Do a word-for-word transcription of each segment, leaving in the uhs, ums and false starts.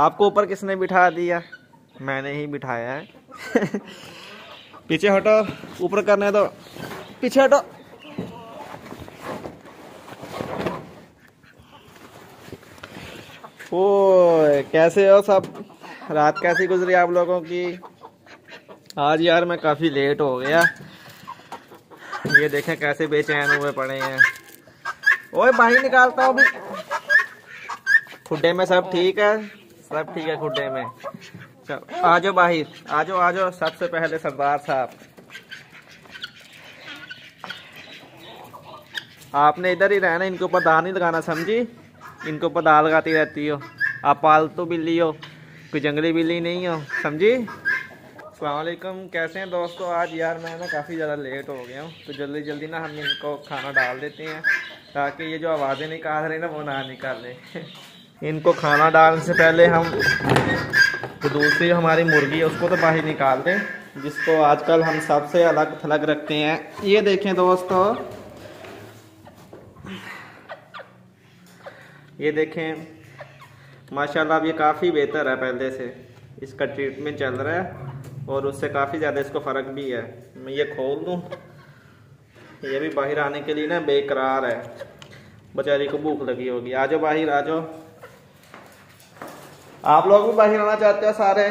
आपको ऊपर किसने बिठा दिया? मैंने ही बिठाया है। पीछे हटो, ऊपर करने दो, पीछे हटो। ओ कैसे हो सब? रात कैसी गुजरी आप लोगों की? आज यार मैं काफ़ी लेट हो गया। ये देखें कैसे बेचैन हुए पड़े हैं। ओए बाहर निकालता हूँ। खुड्डे में सब ठीक है? सब ठीक है खुड्डे में। चलो आ जाओ बाहर, आ जाओ आ जाओ। सबसे पहले सरदार साहब, आपने इधर ही रहना, इनके ऊपर दाना नहीं लगाना, समझी? इनको ऊपर दाल लगाती रहती हो। आप पालतू बिल्ली हो, कोई जंगली बिल्ली नहीं हो, समझी? अस्सलामुअलैकुम, कैसे हैं दोस्तों? आज यार मैं ना काफ़ी ज़्यादा लेट हो गया हूँ, तो जल्दी जल्दी ना हम इनको खाना डाल देते हैं ताकि ये जो आवाज़ें निकाल रहे ना वो ना निकाले। इनको खाना डालने से पहले हम तो दूसरी हमारी मुर्गी है उसको तो बाहर निकाल दें, जिसको आजकल हम सबसे अलग थलग रखते हैं। ये देखें दोस्तों, ये देखें माशाल्लाह अब ये काफ़ी बेहतर है पहले से, इसका ट्रीटमेंट चल रहा है और उससे काफ़ी ज़्यादा इसको फ़र्क भी है। मैं ये खोल दूं, ये भी बाहर आने के लिए ना बेकरार है, बेचारी को भूख लगी होगी। आ जाओ बाहर आ जाओ। आप लोग भी बाहर आना चाहते हो? सारे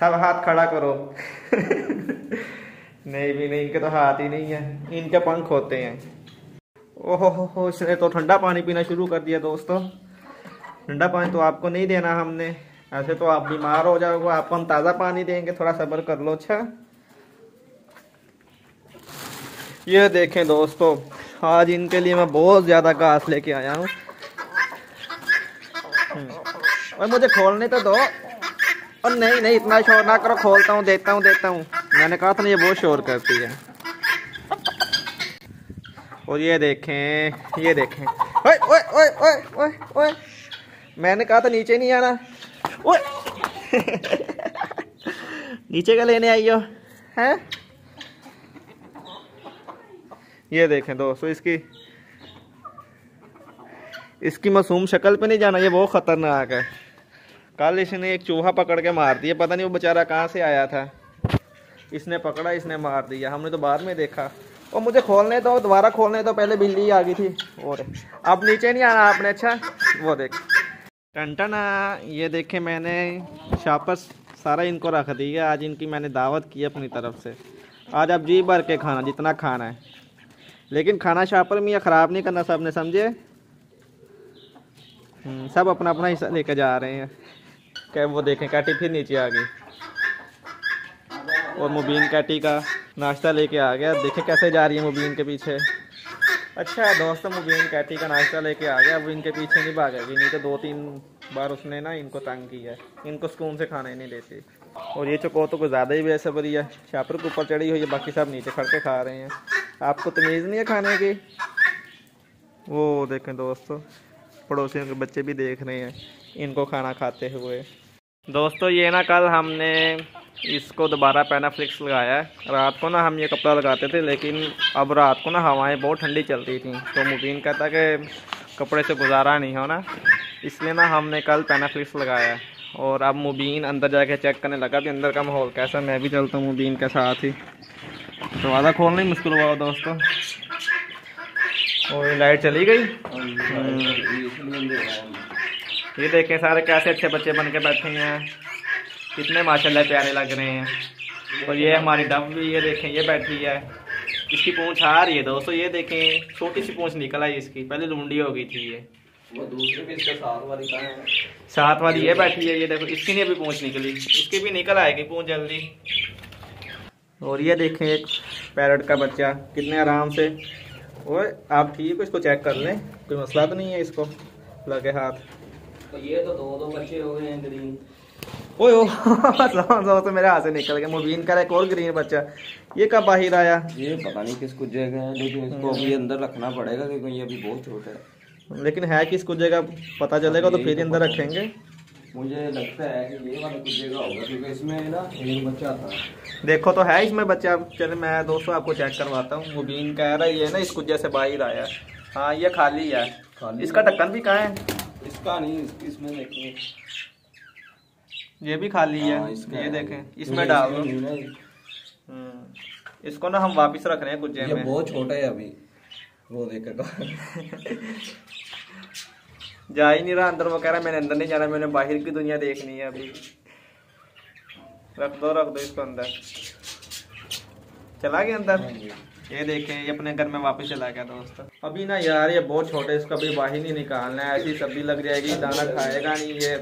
सब हाथ खड़ा करो। नहीं भी नहीं, इनके तो हाथ ही नहीं है, इनके पंख होते हैं। ओहो हो हो, इसने तो ठंडा पानी पीना शुरू कर दिया। दोस्तों ठंडा पानी तो आपको नहीं देना हमने, ऐसे तो आप बीमार हो जाओगे। आपको हम ताज़ा पानी देंगे, थोड़ा सब्र कर लो। अच्छा ये देखें दोस्तों, आज इनके लिए मैं बहुत ज़्यादा घास लेके आया हूँ। और मुझे खोलने तो दो। और नहीं नहीं इतना शोर ना करो, खोलता हूँ, देता हूँ देता हूँ। मैंने कहा था ना ये बहुत शोर करती है। और ये देखें ये देखें, ओए ओए ओए ओए ओए ओए, मैंने कहा था नीचे नहीं आना। ओए नीचे का लेने आई हो हैं? ये देखें दोस्तों, इसकी इसकी मासूम शक्ल पे नहीं जाना, ये बहुत ख़तरनाक है। कल इसने एक चूहा पकड़ के मार दिया, पता नहीं वो बेचारा कहाँ से आया था, इसने पकड़ा, इसने मार दिया, हमने तो बाद में देखा। और मुझे खोलने दो, दोबारा खोलने दो, पहले बिल्ली आ गई थी। और अब नीचे नहीं आना आपने। अच्छा वो देख टन टन। ये देखे मैंने शापर सारा इनको रख दिया। आज इनकी मैंने दावत की अपनी तरफ से, आज आप जी भर के खाना जितना खाना है, लेकिन खाना शापर में यह ख़राब नहीं करना सबने, समझे? सब अपना अपना हिस्सा लेकर जा रहे हैं। क्या वो देखें कैटी फिर नीचे आ गई और मुबीन कैटी का नाश्ता लेके आ गया। देखे कैसे जा रही है मुबीन के पीछे। अच्छा दोस्तों, मुबीन कैटी का नाश्ता लेके आ गया, अब इनके पीछे नहीं भागेगी, नहीं तो दो तीन बार उसने ना इनको तंग किया, इनको सुकून से खाना ही नहीं देती। और ये चको तो कुछ ज़्यादा ही बेसब्री है, छापर के ऊपर चढ़ी हुई है, बाकी सब नीचे खड़ के खा रहे हैं। आपको तमीज़ नहीं है खाने की? वो देखें दोस्तों, पड़ोसियों के बच्चे भी देख रहे हैं इनको खाना खाते हुए। दोस्तों ये ना कल हमने इसको दोबारा पैनाफ्लिक्स लगाया है। रात को ना हम ये कपड़ा लगाते थे, लेकिन अब रात को ना हवाएं बहुत ठंडी चलती थी, तो मुबीन कहता कि कपड़े से गुजारा नहीं होना, इसलिए ना हमने कल पैनाफ्लिक्स लगाया। और अब मुबीन अंदर जाके चेक करने लगा भी अंदर का माहौल कैसा। मैं भी चलता हूँ मुबीन के साथ ही, तो वादा खोलना ही मुश्किल हुआ दोस्तों। और लाइट चली गई। ये देखें सारे कैसे अच्छे बच्चे बन के बैठे हैं, कितने माशाल्लाह प्यारे लग रहे हैं। और ये हमारी डब भी, ये देखें ये बैठी है, इसकी पूंछ आ रही है दोस्तों। ये देखें छोटी सी पूंछ निकल आई इसकी, पहले लूंडी हो गई थी ये। वो दूसरे भी इसका साथ वाली कहाँ है? साथ वाली ये बैठी है, ये देखो इसकी नहीं अभी पूंछ निकली, इसकी भी निकल आएगी पूंछ जल्दी। और ये देखें एक पैरट का बच्चा कितने आराम से। और आप ठीक हो? इसको चेक कर लें, कोई मसला तो नहीं है? इसको लगे हाथ। तो ये तो दो दो बच्चे हो गए हैं ग्रीन। ओए ओ तो मेरे हाथ से निकल गया। मुबीन का एक और ग्रीन बच्चा, ये कब बाहर आया? ये पता नहीं किसको जगह है, लेकिन इसको अभी अंदर रखना पड़ेगा क्योंकि ये अभी बहुत छोटा है। लेकिन है किसको जगह पता चलेगा तो फिर अंदर रखेंगे। मुझे लगता है कि ये वाला कुछ जगह होगा क्योंकि इसमें ना एक बच्चा था। देखो तो है इसमें बच्चा। चले मैं दोस्तों आपको चेक करवाता हूँ। मुबीन कह रहा है ये ना इस कुजे से बाहर आया। हाँ ये खाली है, इसका ढक्कन भी कहाँ है? इसका नहीं, इसकी इसमें देखिए ये भी खाली है, ये देखें इसमें डाल दो। इसको ना हम वापस रख रहे हैं कुछ जेब में, बहुत छोटा है अभी, वो देखेगा जा ही नहीं रहा अंदर। वो कह रहा मैंने अंदर नहीं जाना, मैंने बाहर की दुनिया देखनी है अभी। रख दो रख दो इसको अंदर। चला गया अंदर, ये देखें ये अपने घर में वापस चला गया दोस्तों। अभी ना यार ये बहुत छोटे, इसको अभी बाहर नहीं निकालना है, ऐसी सब्जी लग जाएगी, दाना खाएगा नहीं, ये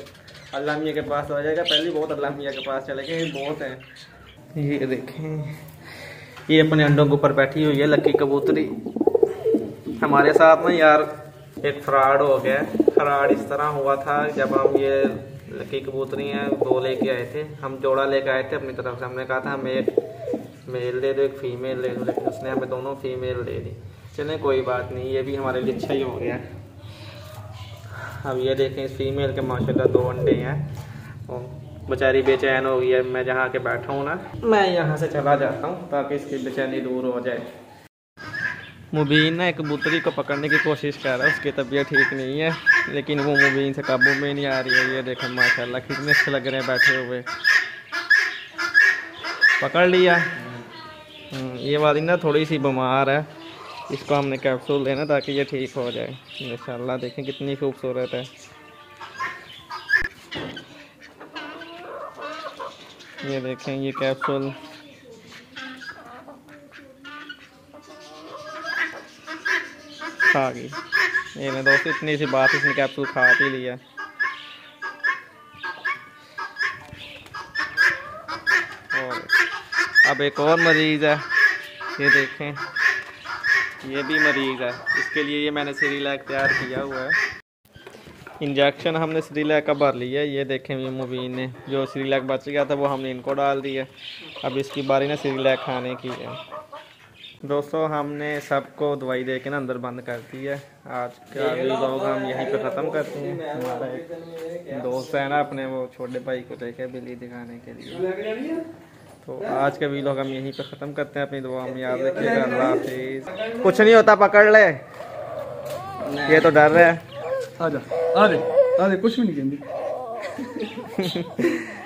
अल्लाह मियाँ के पास हो जाएगा। पहले बहुत अल्लाह मियाँ के पास चले गए, बहुत हैं। ये देखें ये अपने अंडों के ऊपर बैठी हुई है लकी कबूतरी। हमारे साथ ना यार एक फ्रॉड हो गया। फ्रॉड इस तरह हुआ था, जब हम ये लकी कबूतरी हैं दो लेके आए थे, हम जोड़ा लेके आए थे अपनी तरफ से। हमने कहा था हमें एक मेल दे दो एक फीमेल ले दो, लेकिन उसने हमें दोनों फीमेल दे दी। चलें कोई बात नहीं, ये भी हमारे लिए अच्छा ही हो गया। अब ये देखें इस फीमेल के माशाल्लाह दो अंडे हैं, और बेचारी बेचैन हो गई है। मैं जहाँ के बैठा हूँ ना, मैं यहाँ से चला जाता हूँ ताकि इसकी बेचैनी दूर हो जाए। मुबीन ना एक कबूतरी को पकड़ने की कोशिश कर रहा है, उसकी तबीयत ठीक नहीं है, लेकिन वो मुबीन से काबू में नहीं आ रही है। ये देखें माशाल्लाह कितने अच्छे लग रहे हैं बैठे हुए। पकड़ लिया। ये वाली ना थोड़ी सी बीमार है, इसको हमने कैप्सूल देना ताकि ये ठीक हो जाए इंशाल्लाह। देखें कितनी खूबसूरत है। ये देखें ये कैप्सूल। खा गई ये ना दोस्तों, इतनी सी बात इसने कैप्सूल खा ही लिया। और अब एक और मरीज़ है, ये देखें ये भी मरीज है। इसके लिए ये मैंने सिरिलैक तैयार किया हुआ है। इंजेक्शन हमने सिरिलैक का भर लिया है। ये देखें ये मुबीन ने जो सिरिलैक बच गया था वो हमने इनको डाल दिया। अब इसकी बारी ना सिरिलैक खाने की है दोस्तों। हमने सबको दवाई देके ना अंदर बंद कर दी है। आज का व्लॉग हम यहीं पे ख़त्म करते हैं। हमारा एक दोस्त है ना अपने, वो छोटे भाई को देखे बिल्ली दिखाने के लिए। तो आज का वीडियो हम यहीं पे ख़त्म करते हैं। अपनी दुआ में याद रखिएगा। अल्लाह हाफिज़। कुछ नहीं होता, पकड़ ले, ये तो डर रहा है। आजा आजा आजा कुछ भी नहीं कहती